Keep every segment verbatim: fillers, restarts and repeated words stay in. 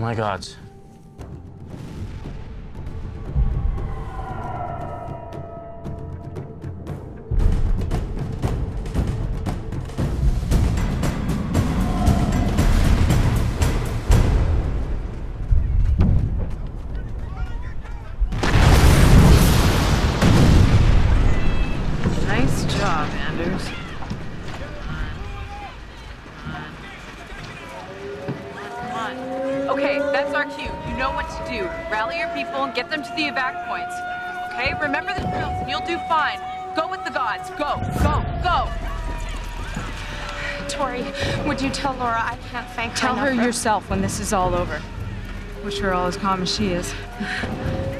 my God. Tell Laura I can't thank her. Tell her yourself when this is all over. Wish her all as calm as she is.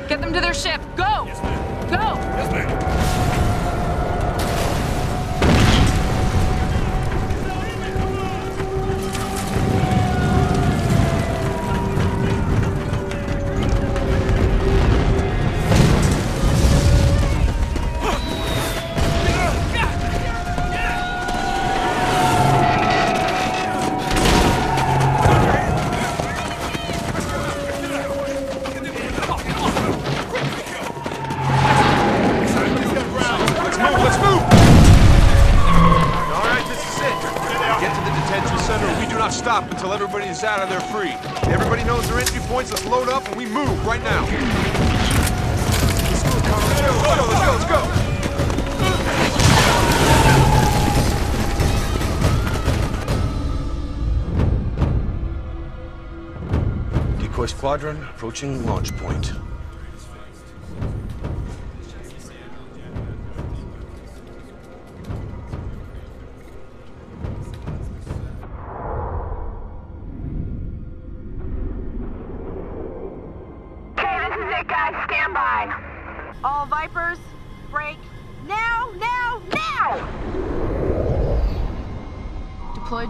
Get them to their ship. Go! Yes, ma'am. Go! Yes, out of there free. Everybody knows their entry points. Let's load up and we move right now. Let's go, Carl. Let's go, let's go, let's go. Decoy squadron approaching launch point.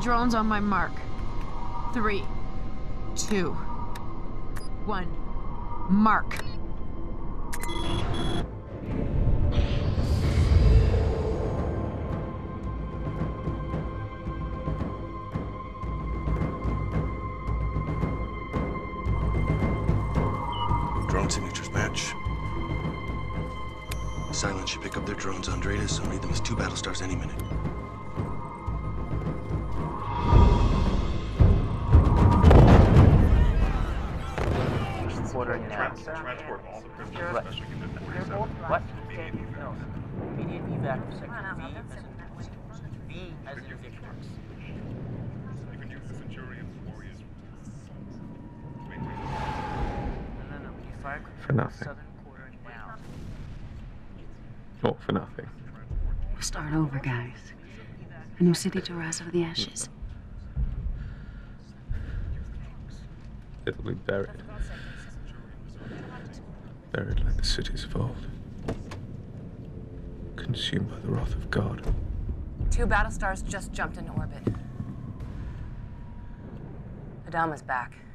Drones on my mark. Three, two, one, mark. Drone signatures match. Silent should pick up their drones on Andreas and read them as two battlestars any minute. Transport all the prisoners. What? What? We need evac of Section B as in Victor. You can use the centurion's warriors. No, no, no. We need five for nothing. Oh, for nothing. We'll start over, guys. A new city to rise out of the ashes. It'll be buried. Buried like the cities of old. Consumed by the wrath of God. Two battlestars just jumped into orbit. Adama's back.